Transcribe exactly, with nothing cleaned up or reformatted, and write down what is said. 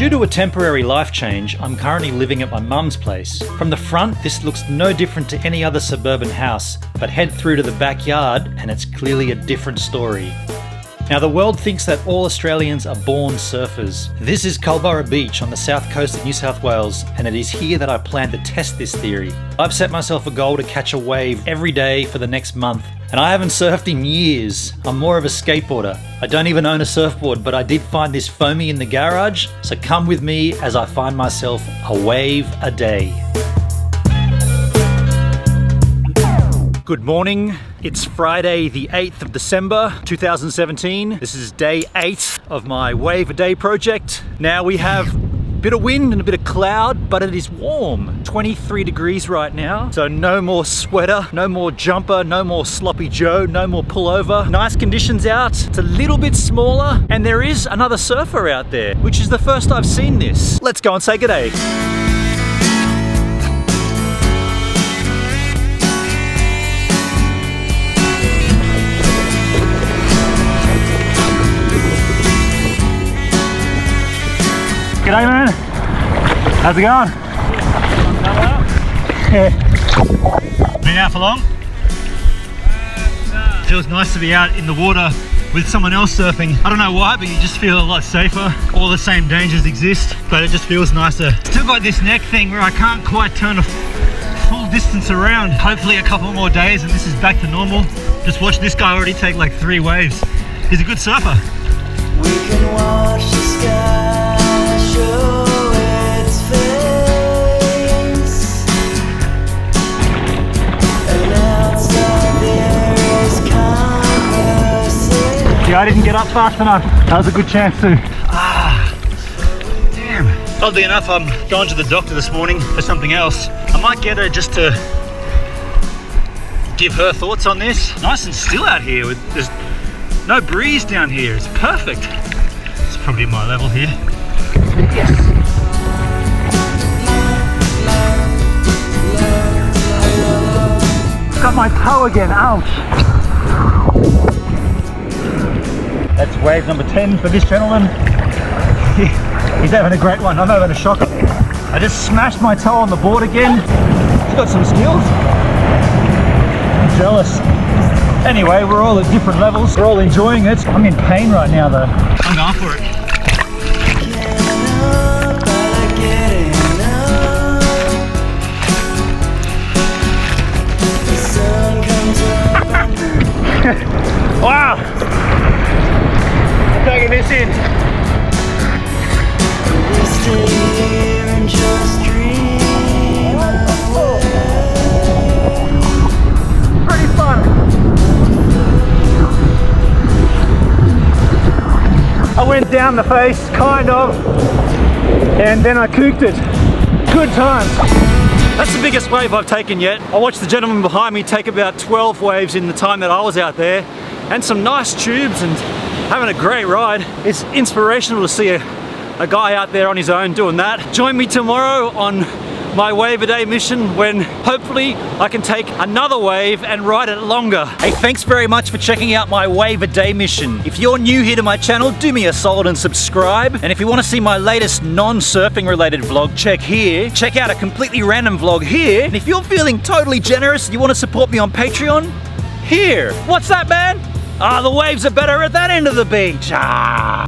Due to a temporary life change, I'm currently living at my mum's place. From the front, this looks no different to any other suburban house, but head through to the backyard and it's clearly a different story. Now, the world thinks that all Australians are born surfers. This is Culburra Beach on the south coast of New South Wales, and it is here that I plan to test this theory. I've set myself a goal to catch a wave every day for the next month, and I haven't surfed in years. I'm more of a skateboarder. I don't even own a surfboard, but I did find this foamy in the garage, so come with me as I find myself a wave a day. Good morning. It's Friday the eighth of December two thousand seventeen. This is day eight of my Wave A Day project. Now we have a bit of wind and a bit of cloud, but it is warm. twenty-three degrees right now, so no more sweater, no more jumper, no more sloppy joe, no more pullover. Nice conditions out. It's a little bit smaller and there is another surfer out there, which is the first I've seen this. Let's go and say good day. G'day, man. How's it going? Yeah. Been out for long? Uh, no. Feels nice to be out in the water with someone else surfing. I don't know why, but you just feel a lot safer. All the same dangers exist, but it just feels nicer. Still got this neck thing where I can't quite turn a full distance around. Hopefully a couple more days and this is back to normal. Just watch this guy already take like three waves. He's a good surfer. We can watch the sky. Yeah, I didn't get up fast enough. That was a good chance too. Ah, damn. Oddly enough, I'm going to the doctor this morning for something else. I might get her just to give her thoughts on this. Nice and still out here. With, there's no breeze down here. It's perfect. It's probably my level here. Yes. Got my toe again, ouch. That's wave number ten for this gentleman. He's having a great one. I'm having a shocker. I just smashed my toe on the board again. He's got some skills. I'm jealous. Anyway, we're all at different levels. We're all enjoying it. I'm in pain right now though. I'm going for it. Wow! I'm taking this in. We stay here and just dream away. Pretty fun. I went down the face, kind of, and then I cooked it. Good times. That's the biggest wave I've taken yet. I watched the gentleman behind me take about twelve waves in the time that I was out there, and some nice tubes and having a great ride. It's inspirational to see a, a guy out there on his own doing that. Join me tomorrow on my Wave A Day mission when hopefully I can take another wave and ride it longer. Hey, thanks very much for checking out my Wave A Day mission. If you're new here to my channel, do me a solid and subscribe. And if you want to see my latest non-surfing related vlog, check here. Check out a completely random vlog here. And if you're feeling totally generous and you want to support me on Patreon, here. What's that, man? Ah, the waves are better at that end of the beach. Ah.